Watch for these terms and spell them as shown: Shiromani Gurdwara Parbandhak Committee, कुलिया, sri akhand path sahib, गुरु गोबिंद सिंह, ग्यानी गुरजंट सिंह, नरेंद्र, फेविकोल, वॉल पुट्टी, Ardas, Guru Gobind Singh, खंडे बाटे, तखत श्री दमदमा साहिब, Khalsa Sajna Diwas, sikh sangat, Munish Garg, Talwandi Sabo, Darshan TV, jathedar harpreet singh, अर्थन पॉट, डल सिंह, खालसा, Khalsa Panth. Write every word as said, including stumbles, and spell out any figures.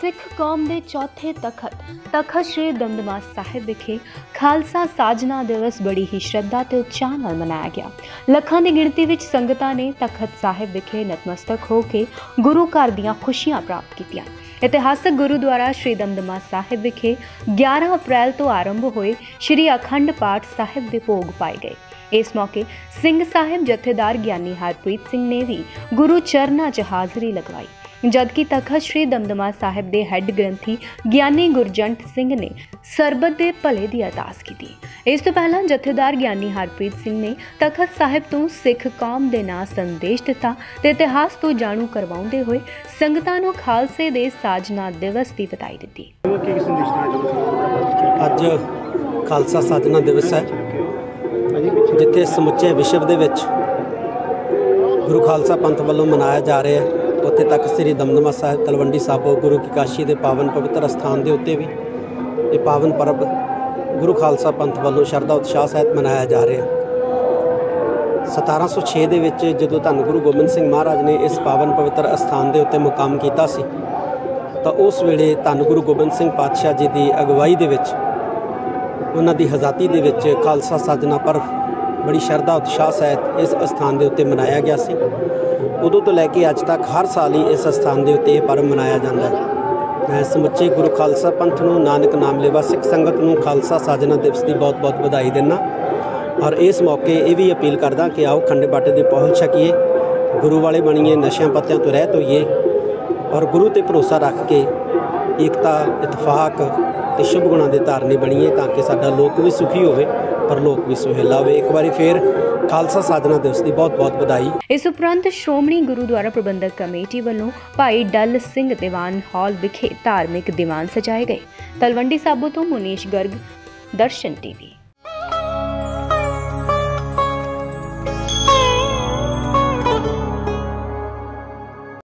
सिख कौम के चौथे तखत तखत श्री दमदमा साहिब विखे खालसा साजना दिवस बड़ी ही श्रद्धा ते उत्साह नाल मनाया गया। लखां की गिणती विच संगतां ने तखत साहिब विखे नतमस्तक हो के गुरु घर दीआं खुशियां प्राप्त कीतियां। इतिहासक गुरुद्वारा श्री दमदमा साहिब विखे ग्यारह अप्रैल तो आरंभ होए श्री अखंड पाठ साहिब के भोग पाए गए। इस मौके सिंह साहिब जथेदार ग्यानी हरप्रीत सिंह ने भी गुरु चरणा च हाजरी लगवाई, जबकि तखत श्री दमदमा साहिब के हैड ग्रंथी ग्यानी गुरजंट सिंह ने सरबत के भले की अरदास की। इस तो पहला जथेदार ग्यानी हरप्रीत सिंह ने तखत साहिब तो सिख कौम के नां संदेश दिता ते इतिहास तो जाणू करवाउंदे होए संगतां नूं खालसे दे साजना दिवस की बधाई दिती। अज खालसा साजना दिवस है जिते समुचे विश्व के गुरु खालसा पंथ वालों मनाया जा रहा है। उत्थे तक श्री दमदमा साहिब तलवंडी साबो गुरु की काशी के पावन पवित्र स्थान के उत्ते भी ये पावन पर्व गुरु खालसा पंथ वालों श्रद्धा उत्साह सहित मनाया जा रहा है। सतारा सौ छे के जो धन गुरु गोबिंद सिंह महाराज ने इस पावन पवित्र स्थान के उत्ते मुकाम किया तो उस वेले धन गुरु गोबिंद सिंह पातशाह जी की अगवाई के उन्हां दी आज़ादी दे विच खालसा साजना पर्व बड़ी श्रद्धा उत्साह सहित इस अस्थान के उत्ते मनाया गया सी। उदों तो लैके अज तक हर साल ही इस अस्थान के उत्ते पर्व मनाया जाता है। मैं समुचे गुरु खालसा पंथ नूं नानक नाम लेवा सिख संगत नूं खालसा साजना दिवस की बहुत बहुत बधाई देना और इस मौके ये भी अपील करदा कि आओ खंडे बाटे की पहुँच छकीए, गुरु वाले बनीए, नशा पत्तियां तो रहत होईए और गुरु ते भरोसा रख के एकता इतफाक शुभ गुणों के धारनी बनीए ताकि साडा लोक भी सुखी होवे पर लोक भी सुहेला होवे। एक बार फिर खालसा साजना दिवस की बहुत बहुत बधाई। इस उपरंत श्रोमणी गुरुद्वारा प्रबंधक कमेटी वालों भाई डल सिंह दीवान हॉल विखे धार्मिक दीवान सजाए गए। तलवंडी साबो तो मुनीश गर्ग, दर्शन टीवी।